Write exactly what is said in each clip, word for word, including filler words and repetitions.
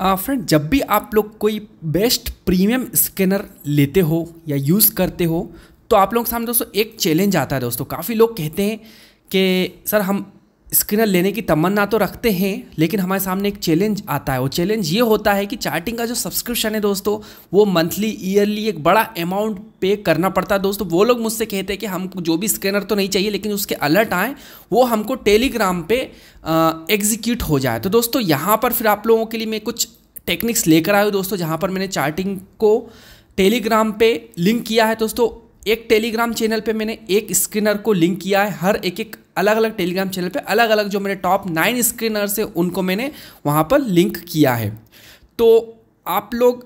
Friend uh, जब भी आप लोग कोई बेस्ट प्रीमियम स्कैनर लेते हो या यूज़ करते हो तो आप लोग के सामने दोस्तों एक चैलेंज आता है। दोस्तों काफ़ी लोग कहते हैं कि सर हम स्कैनर लेने की तमन्ना तो रखते हैं, लेकिन हमारे सामने एक चैलेंज आता है। वो चैलेंज ये होता है कि चार्टिंग का जो सब्सक्रिप्शन है दोस्तों वो मंथली ईयरली एक बड़ा अमाउंट पे करना पड़ता है। दोस्तों वो लोग मुझसे कहते हैं कि हमको जो भी स्कैनर तो नहीं चाहिए, लेकिन उसके अलर्ट आए वो हमको टेलीग्राम पे एग्जीक्यूट हो जाए। तो दोस्तों यहाँ पर फिर आप लोगों के लिए मैं कुछ टेक्निक्स लेकर आया हूँ दोस्तों, जहाँ पर मैंने चार्टिंग को टेलीग्राम पे लिंक किया है। दोस्तों एक टेलीग्राम चैनल पे मैंने एक स्क्रीनर को लिंक किया है, हर एक एक अलग अलग टेलीग्राम चैनल पे अलग अलग जो मेरे टॉप नाइन स्क्रीनर्स हैं उनको मैंने वहाँ पर लिंक किया है। तो आप लोग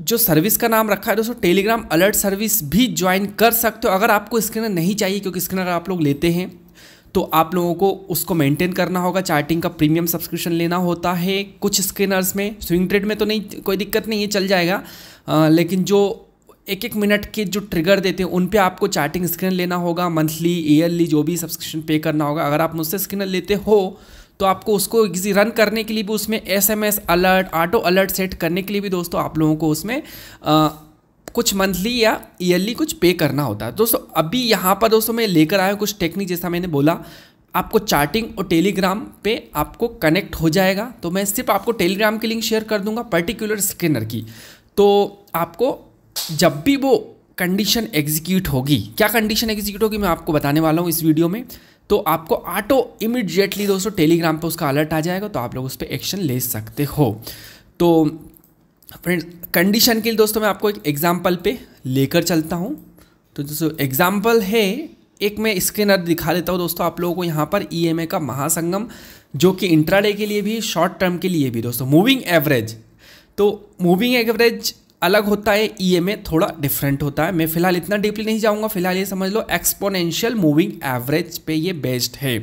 जो सर्विस का नाम रखा है दोस्तों टेलीग्राम अलर्ट सर्विस भी ज्वाइन कर सकते हो। अगर आपको स्क्रीनर नहीं चाहिए, क्योंकि स्क्रीनर आप लोग लेते हैं तो आप लोगों को उसको मेंटेन करना होगा। चार्टिंग का प्रीमियम सब्सक्रिप्शन लेना होता है कुछ स्क्रीनर्स में। स्विंग ट्रेड में तो नहीं, कोई दिक्कत नहीं है, चल जाएगा। आ, लेकिन जो एक एक मिनट के जो ट्रिगर देते हैं उन पे आपको चार्टिंग स्कैनर लेना होगा, मंथली ईयरली जो भी सब्सक्रिप्शन पे करना होगा। अगर आप मुझसे स्कैनर लेते हो तो आपको उसको इजी रन करने के लिए भी उसमें SMS alert, auto alert set करने के लिए भी दोस्तों आप लोगों को उसमें आ, कुछ मंथली या ईयरली कुछ पे करना होता है। दोस्तों अभी यहाँ पर दोस्तों मैं लेकर आया हूँ कुछ टेक्निक, जैसा मैंने बोला आपको चार्टिंग और टेलीग्राम पे आपको कनेक्ट हो जाएगा। तो मैं सिर्फ आपको टेलीग्राम की लिंक शेयर कर दूँगा पर्टिकुलर स्कैनर की। तो आपको जब भी वो कंडीशन एग्जीक्यूट होगी, क्या कंडीशन एग्जीक्यूट होगी मैं आपको बताने वाला हूँ इस वीडियो में, तो आपको ऑटो इमीडिएटली दोस्तों टेलीग्राम पे उसका अलर्ट आ जाएगा। तो आप लोग उस पर एक्शन ले सकते हो। तो फ्रेंड्स कंडीशन के लिए दोस्तों मैं आपको एक एग्जांपल पे लेकर चलता हूँ। तो दोस्तों एग्जांपल है, एक मैं स्क्रीनर दिखा देता हूँ दोस्तों आप लोगों को। यहाँ पर ईएमए का महासंगम, जो कि इंट्राडे के लिए भी शॉर्ट टर्म के लिए भी दोस्तों, मूविंग एवरेज। तो मूविंग एवरेज अलग होता है, ईएमए थोड़ा डिफरेंट होता है। मैं फिलहाल इतना डीपली नहीं जाऊंगा, फिलहाल ये समझ लो एक्सपोनेंशियल मूविंग एवरेज पे ये बेस्ड है।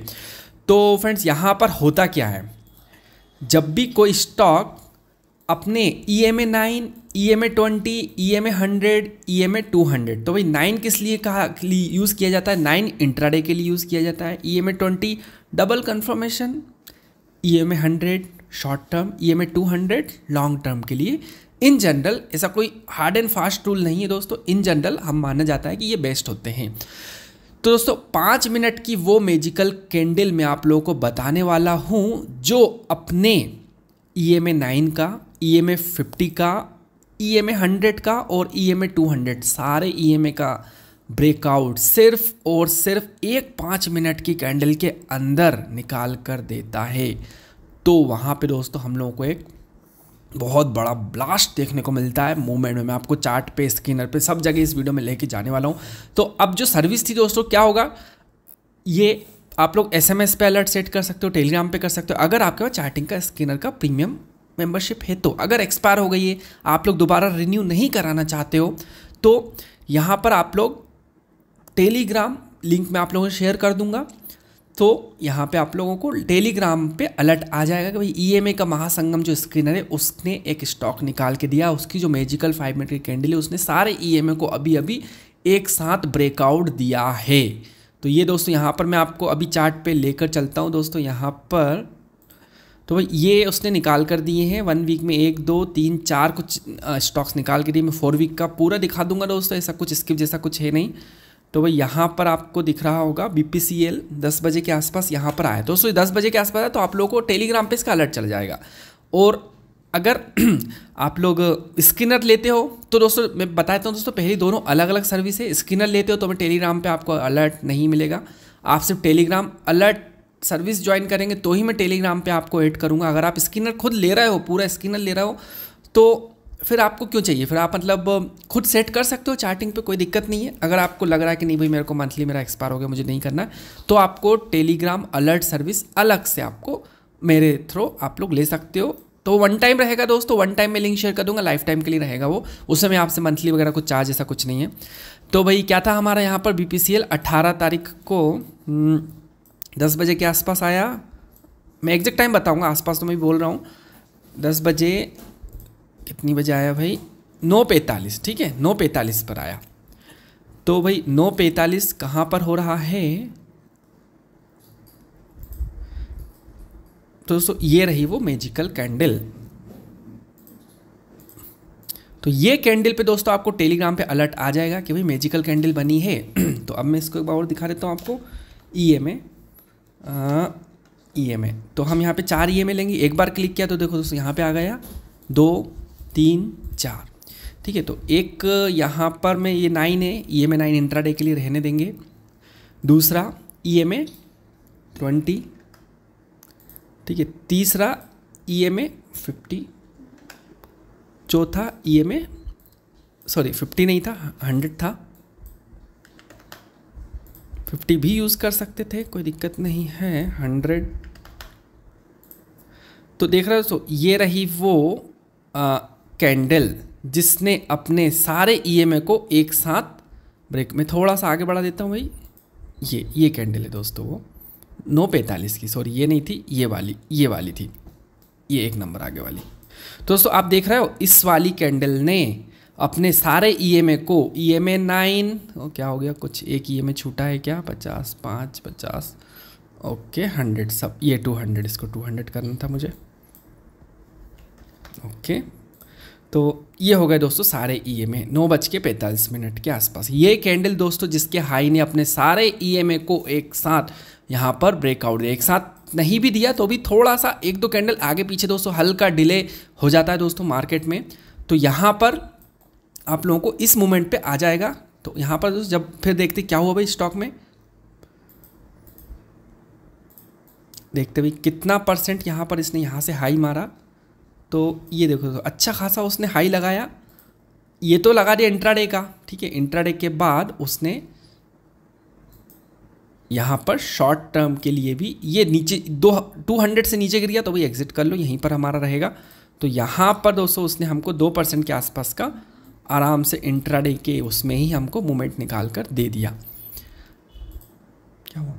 तो फ्रेंड्स यहाँ पर होता क्या है, जब भी कोई स्टॉक अपने EMA nine, EMA twenty, EMA hundred, EMA two hundred, तो भाई नाइन किस लिए कहा यूज़ किया जाता है, नाइन इंट्राडे के लिए यूज़ किया जाता है, EMA twenty double confirmation, EMA hundred short term, EMA two hundred long term के लिए। इन जनरल ऐसा कोई हार्ड एंड फास्ट रूल नहीं है दोस्तों, इन जनरल हम माना जाता है कि ये बेस्ट होते हैं। तो दोस्तों पाँच मिनट की वो मैजिकल कैंडल मैं आप लोगों को बताने वाला हूँ जो अपने ई एम ए नाइन का, ई एम ए फिफ्टी का, ई एम ए हंड्रेड का और E M A two hundred सारे ई एम ए का ब्रेकआउट सिर्फ और सिर्फ एक पाँच मिनट की कैंडल के अंदर निकाल कर देता है। तो वहाँ पे दोस्तों हम लोगों को एक बहुत बड़ा ब्लास्ट देखने को मिलता है मूवमेंट में। मैं आपको चार्ट पे, स्कैनर पे, सब जगह इस वीडियो में लेके जाने वाला हूँ। तो अब जो सर्विस थी दोस्तों क्या होगा, ये आप लोग एसएमएस पे अलर्ट सेट कर सकते हो, टेलीग्राम पे कर सकते हो, अगर आपके पास चार्टिंग का स्कैनर का प्रीमियम मेम्बरशिप है। तो अगर एक्सपायर हो गई है, आप लोग दोबारा रिन्यू नहीं कराना चाहते हो, तो यहाँ पर आप लोग टेलीग्राम लिंक में आप लोगों को शेयर कर दूँगा। तो यहाँ पे आप लोगों को टेलीग्राम पे अलर्ट आ जाएगा कि भाई ईएमए का महासंगम जो स्क्रीनर है उसने एक स्टॉक निकाल के दिया, उसकी जो मैजिकल फाइव मिनट की कैंडल है उसने सारे ईएमए को अभी अभी एक साथ ब्रेकआउट दिया है। तो ये दोस्तों यहाँ पर मैं आपको अभी चार्ट पे लेकर चलता हूँ दोस्तों। यहाँ पर तो भाई ये उसने निकाल कर दिए हैं, वन वीक में एक, दो, तीन, चार कुछ स्टॉक्स निकाल के दिए। मैं फोर वीक का पूरा दिखा दूंगा दोस्तों, ऐसा कुछ स्किप जैसा कुछ है नहीं। तो भाई यहाँ पर आपको दिख रहा होगा बीपीसीएल दस बजे के आसपास यहाँ पर आया। तो दोस्तों दस बजे के आसपास आया तो आप लोगों को टेलीग्राम पे इसका अलर्ट चल जाएगा। और अगर आप लोग स्किनर लेते हो तो दोस्तों मैं बताता हूँ दोस्तों, पहले दोनों अलग अलग सर्विस है। स्किनर लेते हो तो मैं टेलीग्राम पे आपको अलर्ट नहीं मिलेगा, आप सिर्फ टेलीग्राम अलर्ट सर्विस ज्वाइन करेंगे तो ही मैं टेलीग्राम पर आपको ऐड करूँगा। अगर आप स्किनर खुद ले रहे हो, पूरा स्किनर ले रहे हो, तो फिर आपको क्यों चाहिए, फिर आप मतलब खुद सेट कर सकते हो चार्टिंग पे, कोई दिक्कत नहीं है। अगर आपको लग रहा है कि नहीं भाई मेरे को मंथली मेरा एक्सपायर हो गया, मुझे नहीं करना है, तो आपको टेलीग्राम अलर्ट सर्विस अलग से आपको मेरे थ्रू आप लोग ले सकते हो। तो वन टाइम रहेगा दोस्तों, वन टाइम में लिंक शेयर कर दूंगा, लाइफ टाइम के लिए रहेगा वो। उस समय आपसे मंथली वगैरह कुछ चार्ज ऐसा कुछ नहीं है। तो भाई क्या था हमारा यहाँ पर, बी पी सी एल अट्ठारह तारीख को दस बजे के आसपास आया। मैं एग्जैक्ट टाइम बताऊँगा, आसपास तो मैं बोल रहा हूँ दस बजे कितनी बजे आया भाई, नौ पैंतालीस, ठीक है नौ पैंतालीस पर आया। तो भाई नौ पैंतालीस कहाँ पर हो रहा है, तो दोस्तों ये रही वो मैजिकल कैंडल। तो ये कैंडल पे दोस्तों आपको टेलीग्राम पे अलर्ट आ जाएगा कि भाई मैजिकल कैंडल बनी है। तो अब मैं इसको एक बार और दिखा देता हूँ आपको, ई एम ए ई एम ए तो हम यहाँ पे चार ई एम ए लेंगे। एक बार क्लिक किया तो देखो दोस्तों यहाँ पे आ गया दो तीन चार, ठीक है। तो एक यहाँ पर मैं ये नाइन है, E M A nine intraday के लिए रहने देंगे। दूसरा ई एम ए ट्वेंटी, ठीक है। तीसरा ई एम ए फिफ्टी, चौथा E M A sorry fifty नहीं था, हंड्रेड था। फिफ्टी भी यूज़ कर सकते थे, कोई दिक्कत नहीं है। हंड्रेड तो देख रहे हो दोस्तों, ये रही वो आ, कैंडल जिसने अपने सारे ई एम ए को एक साथ ब्रेक में थोड़ा सा आगे बढ़ा देता हूँ भाई। ये ये कैंडल है दोस्तों, वो नौ पैंतालीस की, सॉरी ये नहीं थी, ये वाली ये वाली थी, ये एक नंबर आगे वाली। तो दोस्तों आप देख रहे हो इस वाली कैंडल ने अपने सारे ई एम ए को, ई एम ए नाइन क्या हो गया, कुछ एक ई एम ए छूटा है क्या, पचास पाँच पचास ओके हंड्रेड सब, ये टू हंड्रेड, इसको टू हंड्रेड करना था मुझे ओके। तो ये हो गए दोस्तों सारे ई एम ए नौ बज के पैंतालीस मिनट के आसपास। ये कैंडल दोस्तों जिसके हाई ने अपने सारे ई एम ए को एक साथ यहाँ पर ब्रेकआउट दिया, एक साथ नहीं भी दिया तो भी थोड़ा सा एक दो कैंडल आगे पीछे दोस्तों हल्का डिले हो जाता है दोस्तों मार्केट में। तो यहाँ पर आप लोगों को इस मोमेंट पे आ जाएगा। तो यहाँ पर दोस्तों जब फिर देखते क्या हुआ भाई स्टॉक में, देखते भाई कितना परसेंट यहाँ पर इसने यहाँ से हाई मारा। तो ये देखो दोस्तों अच्छा खासा उसने हाई लगाया, ये तो लगा दिया इंट्राडे का, ठीक है। इंट्राडे के बाद उसने यहाँ पर शॉर्ट टर्म के लिए भी ये नीचे दो टू हंड्रेड से नीचे गिर गया तो भाई एग्जिट कर लो, यहीं पर हमारा रहेगा। तो यहाँ पर दोस्तों उसने हमको दो परसेंट के आसपास का आराम से इंट्राडे के उसमें ही हमको मूवमेंट निकाल कर दे दिया। क्या हुआ,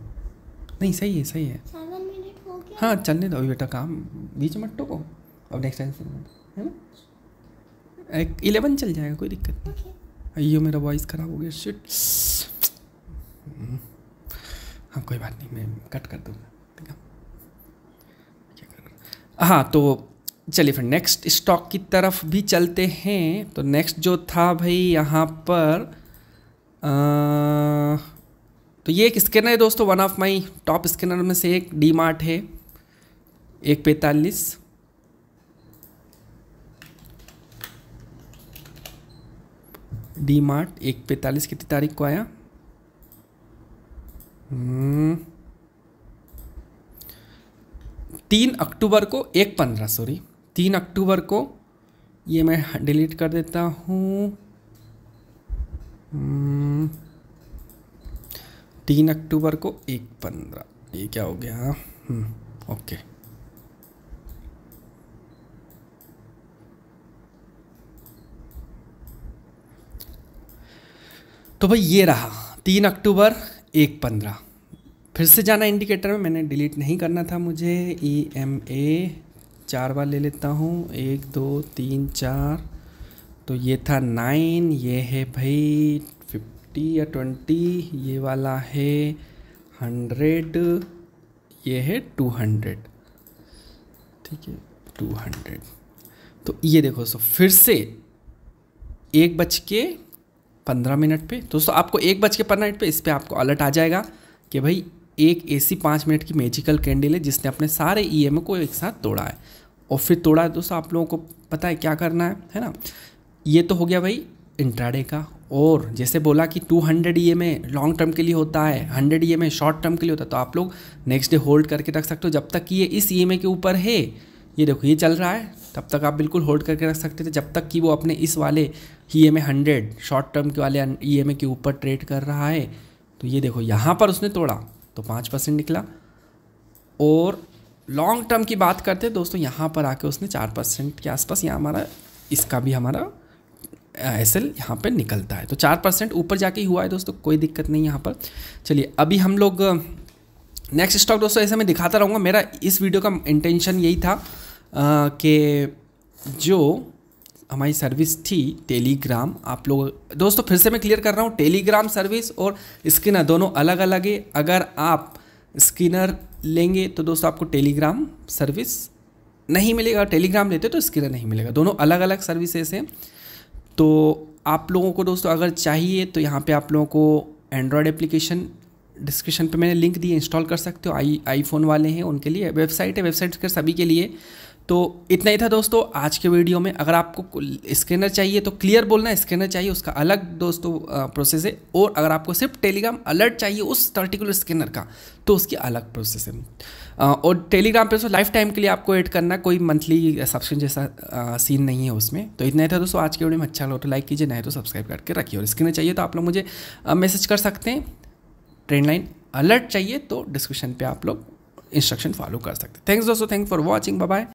नहीं सही है सही है, सेवन मिनट हो गया। हाँ चलने दो बेटा काम, बीच मट्टो को अब नेक्स्ट टाइम है ना, एक इलेवन चल जाएगा, कोई दिक्कत नहीं। अयो मेरा वॉइस ख़राब हो गया, शिट। हाँ कोई बात नहीं, मैं कट कर दूँगा। हाँ तो चलिए फिर नेक्स्ट स्टॉक की तरफ भी चलते हैं। तो नेक्स्ट जो था भाई यहाँ पर आ, तो ये एक स्कैनर है दोस्तों, one of my top scanner में से एक डी मार्ट है। एक पैंतालीस डी मार्ट एक पैंतालीस कितनी तारीख को आया, तीन अक्टूबर को, एक पंद्रह सॉरी तीन अक्टूबर को। ये मैं डिलीट कर देता हूँ, तीन अक्टूबर को एक पंद्रह, ये क्या हो गया ओके। तो भाई ये रहा तीन अक्टूबर एक पंद्रह। फिर से जाना इंडिकेटर में, मैंने डिलीट नहीं करना था मुझे। ई एम ए चार बार ले लेता हूँ, एक दो तीन चार। तो ये था नाइन, ये है भाई फिफ्टी या ट्वेंटी, ये वाला है हंड्रेड, ये है टू हंड्रेड, ठीक है टू हंड्रेड। तो ये देखो सो फिर से एक बज के पंद्रह मिनट पे दोस्तों आपको एक बज के पंद्रह मिनट पे इस पर आपको अलर्ट आ जाएगा कि भाई एक ऐसी पाँच मिनट की मैजिकल कैंडल है जिसने अपने सारे ई एम ए को एक साथ तोड़ा है। और फिर तोड़ा है दोस्तों, आप लोगों को पता है क्या करना है, है ना। ये तो हो गया भाई इंट्राडे का, और जैसे बोला कि two hundred E M A long term के लिए होता है, hundred E M A short term के लिए होता है। तो आप लोग नेक्स्ट डे होल्ड करके रख सकते हो जब तक कि ये इस ई एम ए के ऊपर है। ये देखो ये चल रहा है, तब तक आप बिल्कुल होल्ड करके रख सकते थे जब तक कि वो अपने इस वाले E M A hundred short term के वाले ई एम ए के ऊपर ट्रेड कर रहा है। तो ये देखो यहाँ पर उसने तोड़ा तो पाँच परसेंट निकला। और लॉन्ग टर्म की बात करते हैं दोस्तों, यहाँ पर आके उसने चार परसेंट के आसपास, यहाँ हमारा इसका भी हमारा एस एल यहाँ पर निकलता है। तो चार परसेंट ऊपर जाके ही हुआ है दोस्तों, कोई दिक्कत नहीं यहाँ पर। चलिए अभी हम लोग नेक्स्ट स्टॉक दोस्तों ऐसे मैं दिखाता रहूँगा। मेरा इस वीडियो का इंटेंशन यही था कि जो हमारी सर्विस थी टेलीग्राम, आप लोग दोस्तों फिर से मैं क्लियर कर रहा हूँ, टेलीग्राम सर्विस और स्किनर दोनों अलग अलग है। अगर आप स्किनर लेंगे तो दोस्तों आपको टेलीग्राम सर्विस नहीं मिलेगा, टेलीग्राम लेते तो स्किनर नहीं मिलेगा, दोनों अलग अलग सर्विसेज हैं। तो आप लोगों को दोस्तों अगर चाहिए तो यहाँ पे आप लोगों को एंड्रॉयड एप्लीकेशन डिस्क्रिप्शन पे मैंने लिंक दिए, इंस्टॉल कर सकते हो। आई आईफोन वाले हैं उनके लिए वेबसाइट है, वेबसाइट के सभी के लिए। तो इतना ही था दोस्तों आज के वीडियो में। अगर आपको स्कैनर चाहिए तो क्लियर बोलना स्कैनर चाहिए, उसका अलग दोस्तों प्रोसेस है। और अगर आपको सिर्फ टेलीग्राम अलर्ट चाहिए उस पर्टिकुलर स्कैनर का तो उसकी अलग प्रोसेस है। और टेलीग्राम पे दोस्तों लाइफ टाइम के लिए आपको ऐड करना, कोई मंथली सब्सक्रिप्शन जैसा सीन नहीं है उसमें। तो इतना ही था दोस्तों आज के वीडियो में। अच्छा लगा तो लाइक कीजिए, नहीं तो सब्सक्राइब करके रखिए। और स्कैनर चाहिए तो आप लोग मुझे मैसेज कर सकते हैं, ट्रेंड लाइन अलर्ट चाहिए तो डिस्क्रिप्शन पर आप लोग इंस्ट्रक्शन फॉलो कर सकते हैं। थैंक्स दोस्तों, thank for watching, bye bye.